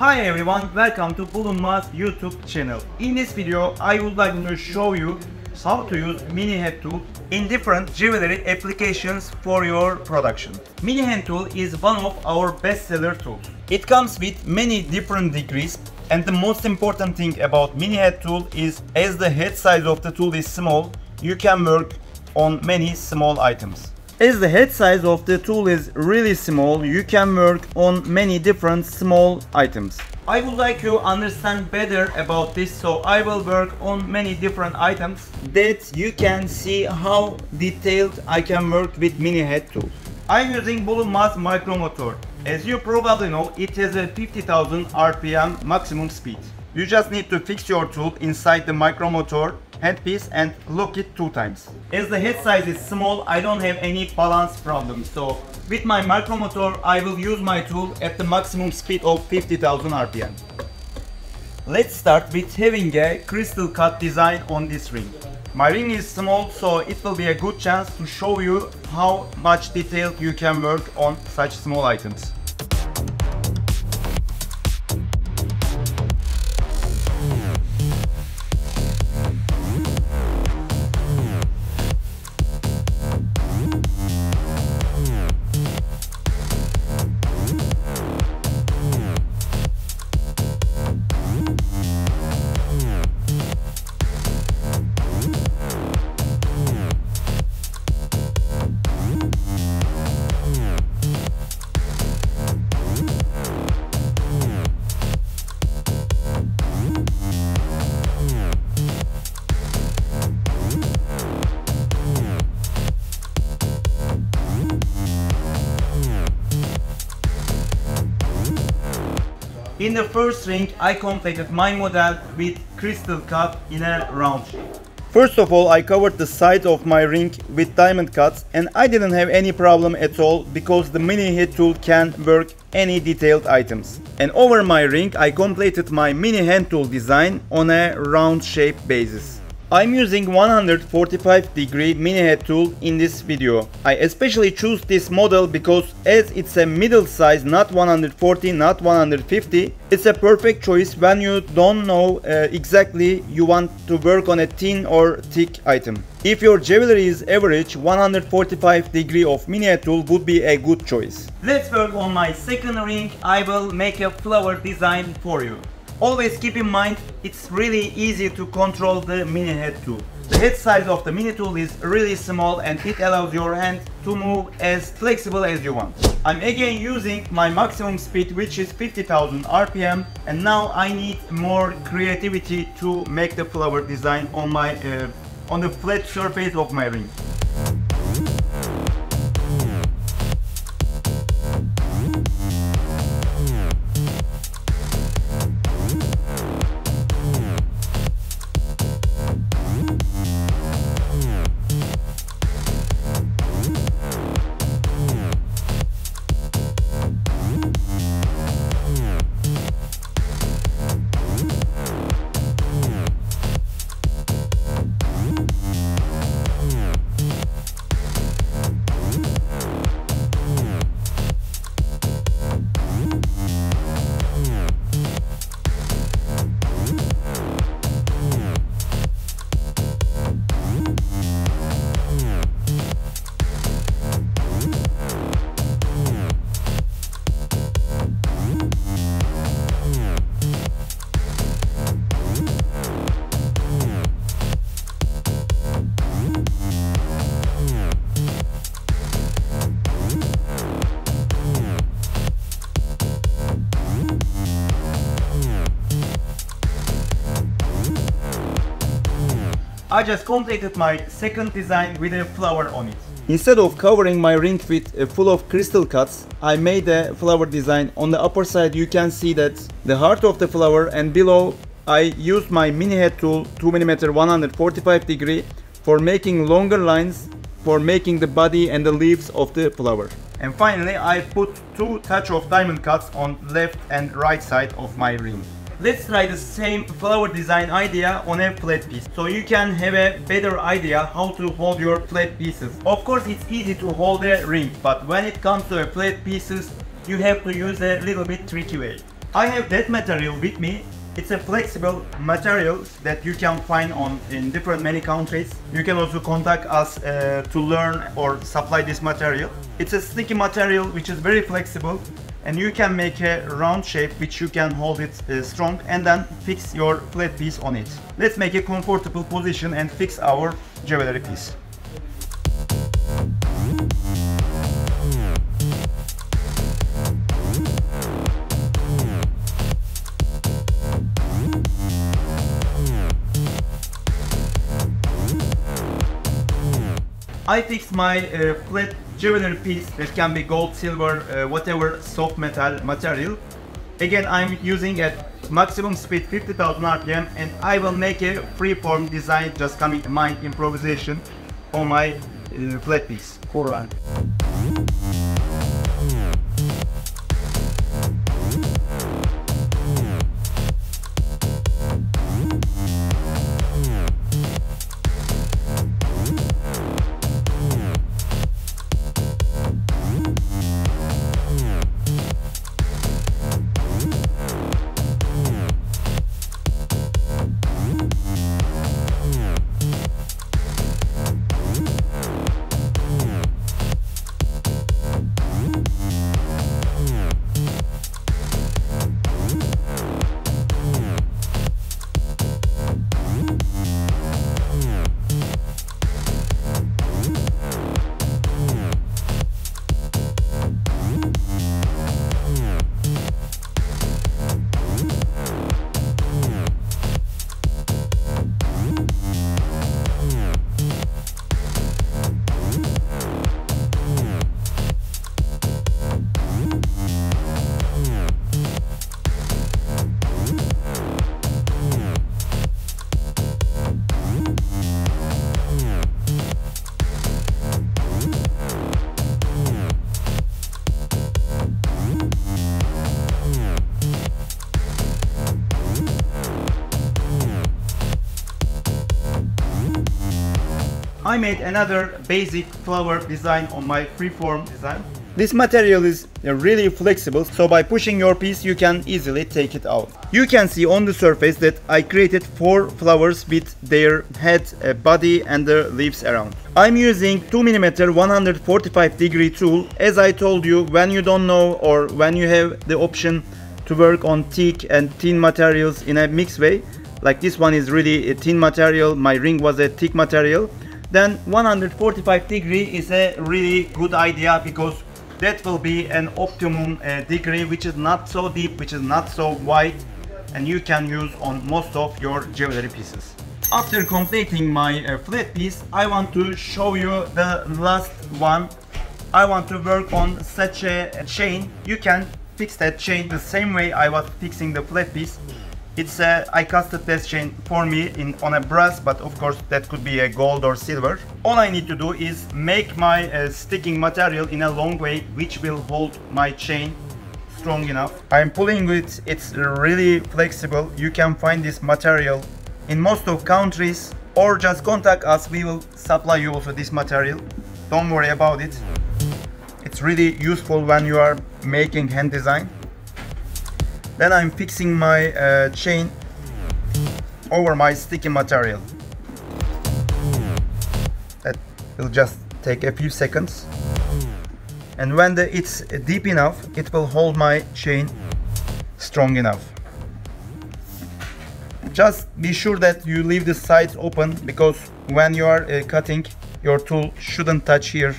Hi everyone, welcome to Bulunmaz YouTube channel. In this video, I would like to show you how to use Mini-Head Tool in different jewelry applications for your production. Mini-Head Tool is one of our bestseller tools. It comes with many different degrees, and the most important thing about Mini-Head Tool is, as the head size of the tool is small, you can work on many small items. As the head size of the tool is really small, you can work on many different small items. I would like you to understand better about this, so I will work on many different items that you can see how detailed I can work with Mini-Head Tool. I'm using Bulunmaz Micromotor. As you probably know, it has a 50,000 RPM maximum speed. You just need to fix your tool inside the Micromotor headpiece and lock it 2 times. As the head size is small, I don't have any balance problem. So with my Micromotor, I will use my tool at the maximum speed of 50,000 RPM. Let's start with having a crystal cut design on this ring. My ring is small, so it will be a good chance to show you how much detail you can work on such small items. In the first ring, I completed my model with crystal cut in a round shape. First of all, I covered the side of my ring with diamond cuts, and I didn't have any problem at all because the Mini-Head Tool can work any detailed items. And over my ring, I completed my Mini-Head Tool design on a round shape basis. I'm using 145 degree Mini-Head Tool in this video. I especially choose this model because as it's a middle size, not 140, not 150, it's a perfect choice when you don't know exactly you want to work on a thin or thick item. If your jewelry is average, 145 degree of Mini-Head Tool would be a good choice. Let's work on my second ring. I will make a flower design for you. Always keep in mind, it's really easy to control the Mini-Head Tool. The head size of the Mini-Head Tool is really small, and it allows your hand to move as flexible as you want. I'm again using my maximum speed, which is 50,000 RPM, and now I need more creativity to make the flower design on my on the flat surface of my ring. I just completed my second design with a flower on it. Instead of covering my ring with full of crystal cuts, I made a flower design. On the upper side you can see that the heart of the flower, and below I used my Mini-Head Tool 2mm 145 degree for making longer lines, for making the body and the leaves of the flower. And finally I put 2 touch of diamond cuts on left and right side of my ring. Let's try the same flower design idea on a flat piece, so you can have a better idea how to hold your flat pieces. Of course it's easy to hold a ring, but when it comes to flat pieces, you have to use a little bit tricky way. I have that material with me. It's a flexible material that you can find in different many countries. You can also contact us to learn or supply this material. It's a sticky material which is very flexible, and you can make a round shape which you can hold it strong and then fix your flat piece on it. Let's make a comfortable position and fix our jewelry piece. I fixed my flat jewelry piece that can be gold, silver, whatever soft metal material. Again, I'm using at maximum speed 50,000 RPM, and I will make a freeform design just coming to my improvisation on my flat piece. Korban. I made another basic flower design on my freeform design. This material is really flexible, so by pushing your piece you can easily take it out. You can see on the surface that I created 4 flowers with their head, body and the leaves around. I'm using 2mm 145-degree tool. As I told you, when you don't know or when you have the option to work on thick and thin materials in a mixed way, like this one is really a thin material, my ring was a thick material, then 145-degree is a really good idea, because that will be an optimum degree which is not so deep, which is not so wide, and you can use on most of your jewelry pieces. After completing my flat piece, I want to show you the last one. I want to work on such a chain. You can fix that chain the same way I was fixing the flat piece. It's I casted this chain for me on a brass, but of course that could be a gold or silver. All I need to do is make my sticking material in a long way, which will hold my chain strong enough. I'm pulling it, it's really flexible. You can find this material in most of countries, or just contact us, we will supply you also this material. Don't worry about it. It's really useful when you are making hand design. Then I'm fixing my chain over my sticky material. That will just take a few seconds. And when it's deep enough, it will hold my chain strong enough. Just be sure that you leave the sides open, because when you are cutting, your tool shouldn't touch here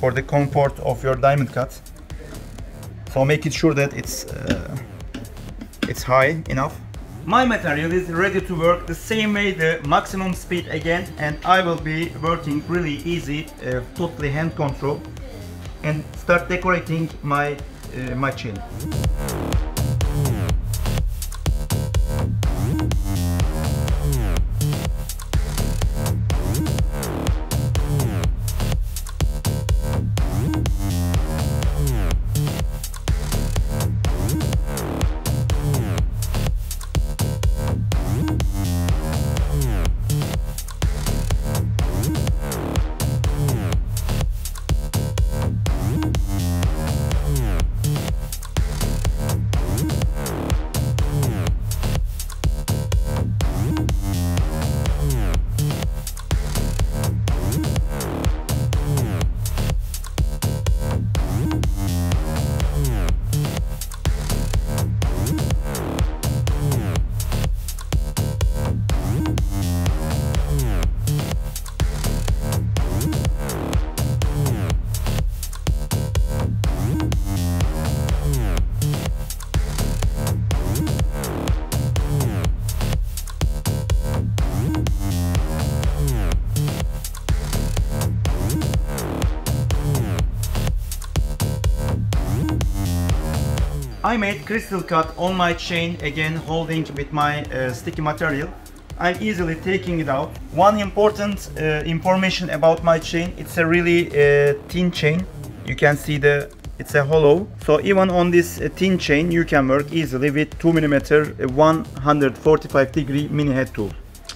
for the comfort of your diamond cut. So make it sure that it's high enough. My material is ready to work the same way, the maximum speed again, and I will be working really easy, totally hand control, and start decorating my chain. I made crystal cut on my chain again, holding with my sticky material. I'm easily taking it out. One important information about my chain, it's a really thin chain. You can see it's a hollow. So even on this thin chain, you can work easily with 2mm 145 degree mini head tool.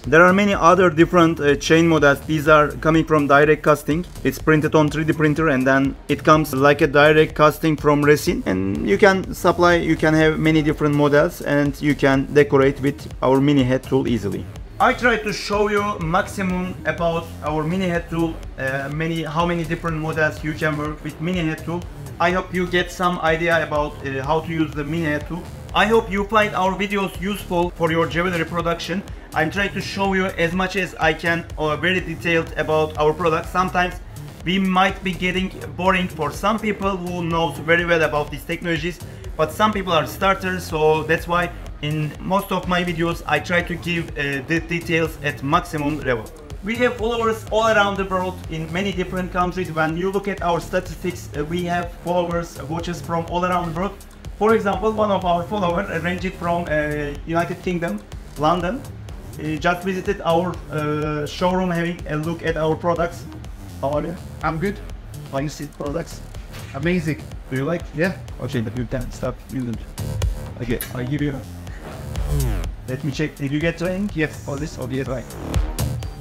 There are many other different chain models. These are coming from direct casting. It's printed on 3D printer and then it comes like a direct casting from resin. And you can have many different models and you can decorate with our mini head tool easily. I tried to show you maximum about our mini head tool, how many different models you can work with mini head tool. I hope you get some idea about how to use the mini head tool. I hope you find our videos useful for your jewelry production. I'm trying to show you as much as I can, very detailed about our products. Sometimes we might be getting boring for some people who knows very well about these technologies, but some people are starters, so that's why in most of my videos I try to give the details at maximum level. We have followers all around the world in many different countries. When you look at our statistics, we have followers, watches from all around the world. For example, one of our followers ranged from United Kingdom, London, just visited our showroom having a look at our products. How are you? I'm good. How you see products? Amazing. Do you like? Yeah. Okay, but you've done stuff. Brilliant. Okay, I'll give you. Let me check. Did you get training? Yes. All this? Oh, yes. Right.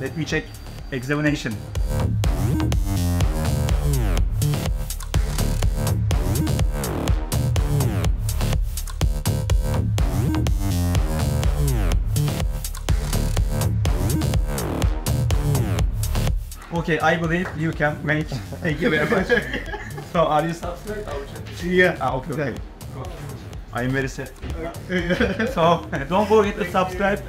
Let me check. Examination. Okay, I believe you can make. Thank you very much. So, are you subscribed? Yeah. Ah, okay. I'm very sad. So, don't forget to subscribe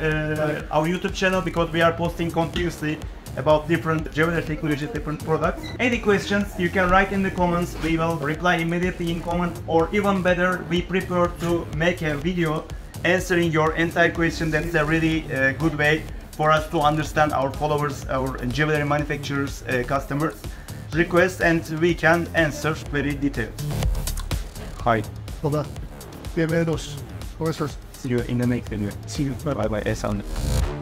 our YouTube channel because we are posting continuously about different jewelry technologies, different products. Any questions you can write in the comments. We will reply immediately in comment, or even better, we prepare to make a video answering your entire question. That's a really good way for us to understand our followers, our jewelry manufacturers, customers' requests, and we can answer very detailed. Hi. Hola. Bienvenidos. See you in the next video. See you. Bye bye.